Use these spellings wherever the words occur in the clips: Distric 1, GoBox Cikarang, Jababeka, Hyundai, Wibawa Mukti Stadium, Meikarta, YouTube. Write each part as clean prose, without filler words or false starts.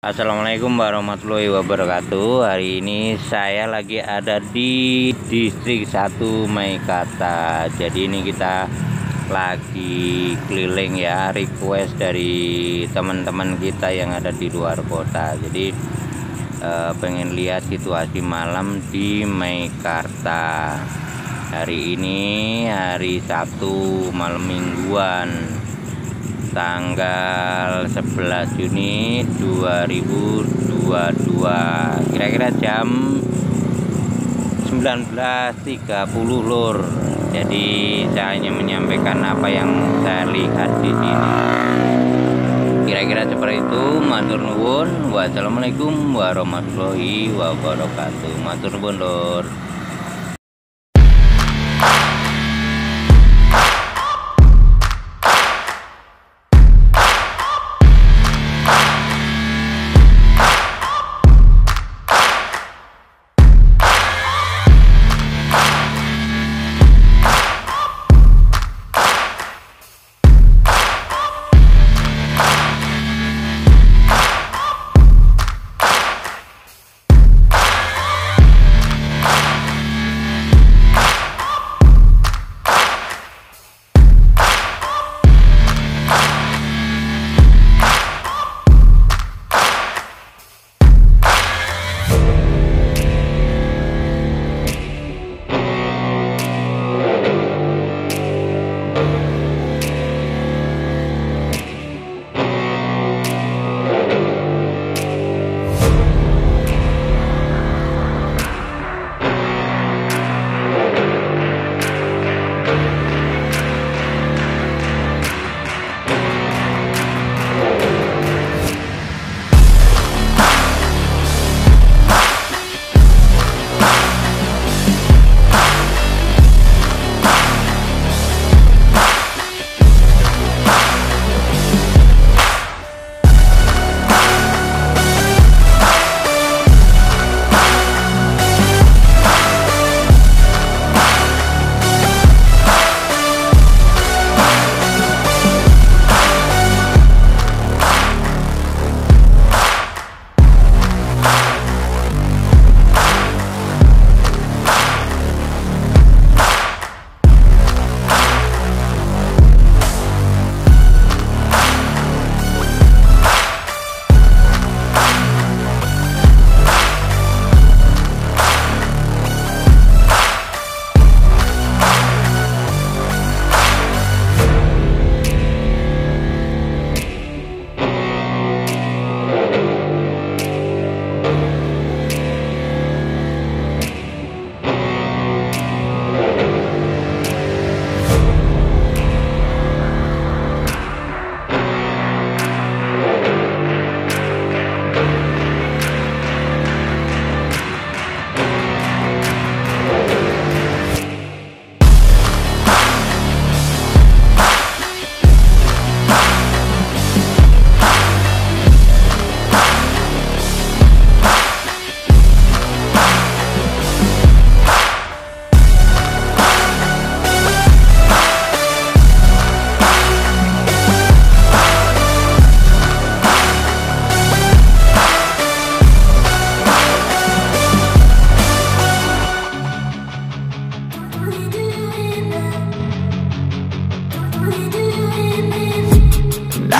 Assalamualaikum warahmatullahi wabarakatuh. Hari ini saya lagi ada di distrik 1 Meikarta. Jadi ini kita lagi keliling ya, request dari teman-teman kita yang ada di luar kota. Jadi pengen lihat situasi malam di Meikarta. Hari ini hari Sabtu malam mingguan, tanggal 11 Juni 2022, kira-kira jam 19.30 lur. Jadi saya hanya menyampaikan apa yang saya lihat di sini, kira-kira seperti itu. Matur nuwun, wassalamualaikum warahmatullahi wabarakatuh. Matur nuwun lur.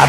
I've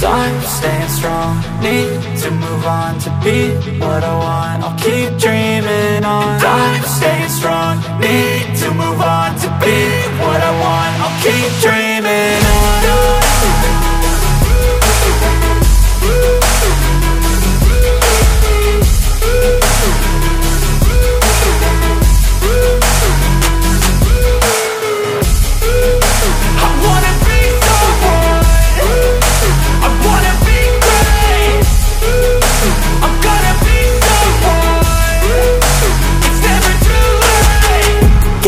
I'm staying strong, need to move on to be what I want. I'll keep dreaming on. I'm staying strong, need to move on to be what I want. I'll keep dreaming on. I'm gonna be the one. It's never too late.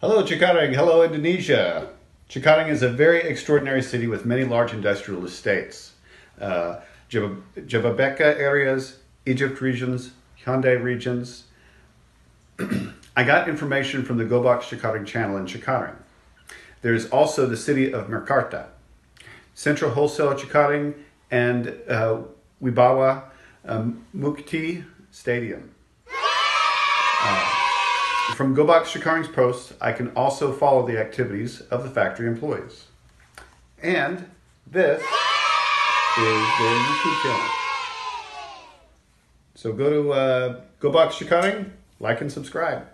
Hello Cikarang, hello Indonesia. Cikarang is a very extraordinary city with many large industrial estates. Jababeka areas, Egypt regions, Hyundai regions. I got information from the GoBox Cikarang channel in Cikarang. There is also the city of Meikarta, Central Wholesale Cikarang, and Wibawa Mukti Stadium. From GoBox Cikarang's posts, I can also follow the activities of the factory employees. And this is their YouTube channel. So go to GoBox Cikarang, like and subscribe.